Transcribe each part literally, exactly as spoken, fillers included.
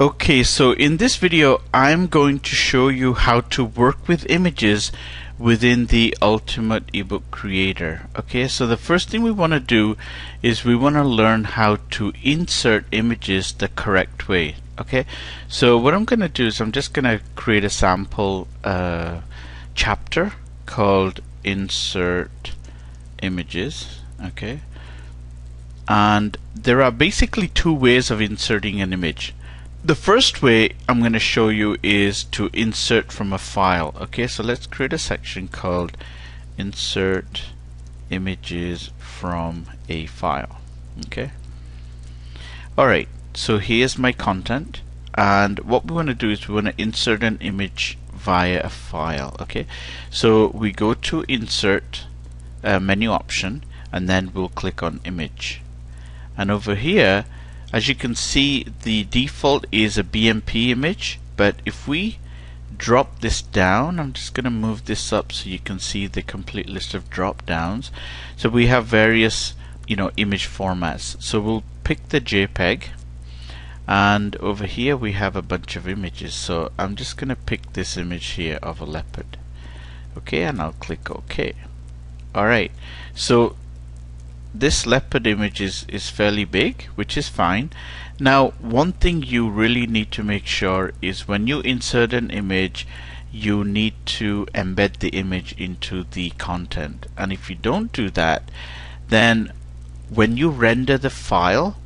Okay, so in this video I'm going to show you how to work with images within the Ultimate eBook Creator. Okay, so the first thing we want to do is we want to learn how to insert images the correct way. Okay, so what I'm going to do is I'm just going to create a sample uh, chapter called Insert Images. Okay, and there are basically two ways of inserting an image. The first way I'm going to show you is to insert from a file. Okay, so let's create a section called Insert Images from a File. Okay. Alright, so here's my content, and what we want to do is we want to insert an image via a file. Okay, so we go to Insert uh, menu option, and then we'll click on Image. And over here, as you can see, the default is a B M P image, but if we drop this down, I'm just going to move this up so you can see the complete list of drop downs. So we have various, you know, image formats. So we'll pick the JPEG, and over here we have a bunch of images. So I'm just going to pick this image here of a leopard. Okay, and I'll click OK. Alright, so this leopard image is, is fairly big, which is fine. Now, one thing you really need to make sure is when you insert an image, you need to embed the image into the content. And if you don't do that, then when you render the file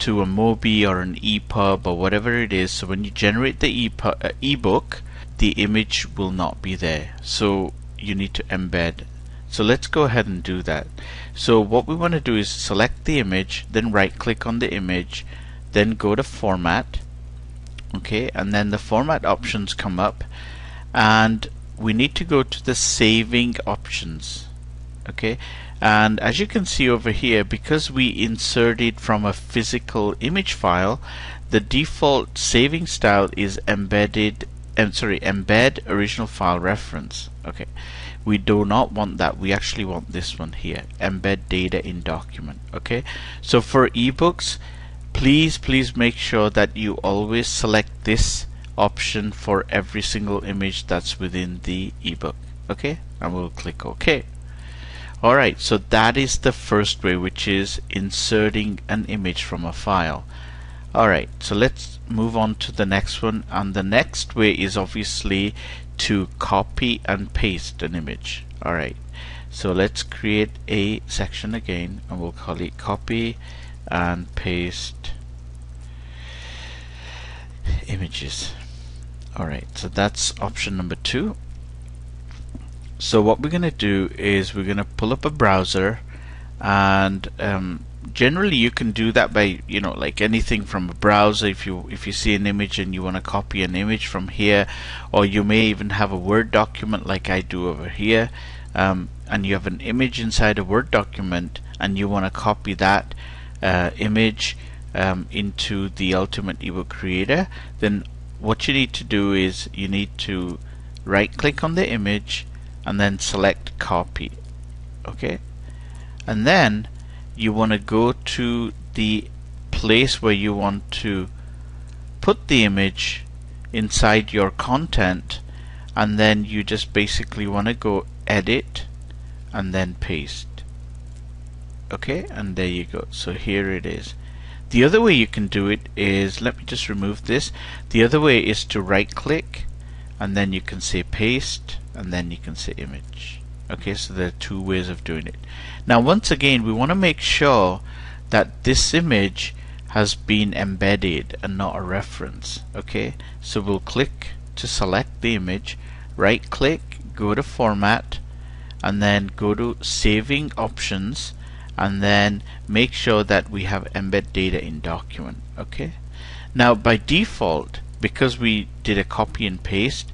to a mobi or an epub or whatever it is, so when you generate the epub, uh, ebook, the image will not be there. So you need to embed. So let's go ahead and do that. So what we want to do is select the image, then right click on the image, then go to format. Okay, and then the format options come up, and we need to go to the saving options. Okay, and as you can see over here, because we inserted from a physical image file, the default saving style is embedded I'm sorry, embed original file reference. Okay, we do not want that. We actually want this one here, embed data in document. Okay, so for ebooks, please, please make sure that you always select this option for every single image that's within the ebook. Okay, and we'll click OK. Alright, so that is the first way, which is inserting an image from a file. Alright, so let's move on to the next one, and the next way is obviously to copy and paste an image. Alright, so let's create a section again, and we'll call it Copy and Paste Images. Alright, so that's option number two. So what we're going to do is we're going to pull up a browser, and um, generally you can do that by, you know, like anything from a browser. If you if you see an image and you want to copy an image from here, or you may even have a Word document like I do over here, um, and you have an image inside a Word document and you want to copy that uh, image um, into the Ultimate eBook Creator, then what you need to do is you need to right click on the image and then select copy. Okay, and then you want to go to the place where you want to put the image inside your content, and then you just basically want to go edit and then paste. Okay, and there you go. So here it is. The other way you can do it is, let me just remove this. The other way is to right click, and then you can say paste, and then you can say image. Okay, so there are two ways of doing it. Now, once again, we want to make sure that this image has been embedded and not a reference. Okay, so we'll click to select the image, right click, go to format, and then go to saving options, and then make sure that we have embed data in document. Okay, now by default, because we did a copy and paste,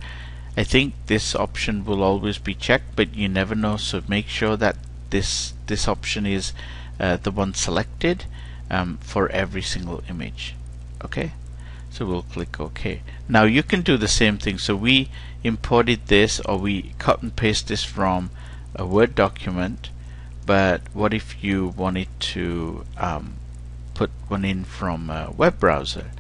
I think this option will always be checked, but you never know, so make sure that this this option is uh, the one selected um, for every single image. Okay, so we'll click OK. Now you can do the same thing. So we imported this, or we cut and paste this from a Word document, but what if you wanted to um, put one in from a web browser?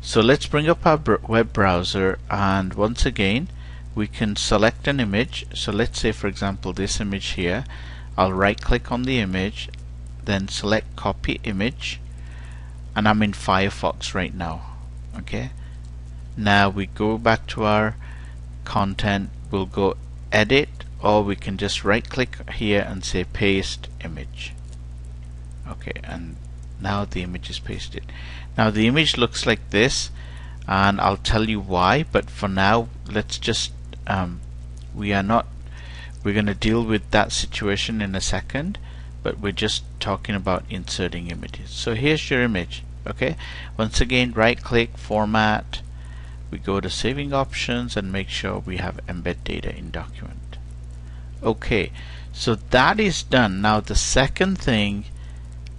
So let's bring up our web browser, and once again we can select an image. So let's say, for example, this image here. I'll right click on the image, then select copy image, and I'm in Firefox right now. Okay, now we go back to our content, we'll go edit, or we can just right click here and say paste image. Okay, and now the image is pasted. Now the image looks like this, and I'll tell you why, but for now let's just um, we are not we're going to deal with that situation in a second, but we're just talking about inserting images. So here's your image. Okay, once again right click, format, we go to saving options and make sure we have embed data in document. Okay, so that is done. Now the second thing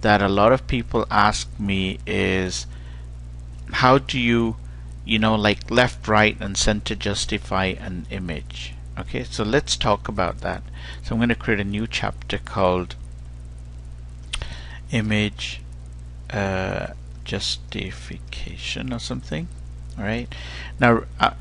that a lot of people ask me is, how do you, you know, like left, right and center justify an image? Okay, so let's talk about that. So I'm going to create a new chapter called image uh, justification or something. All right, now uh,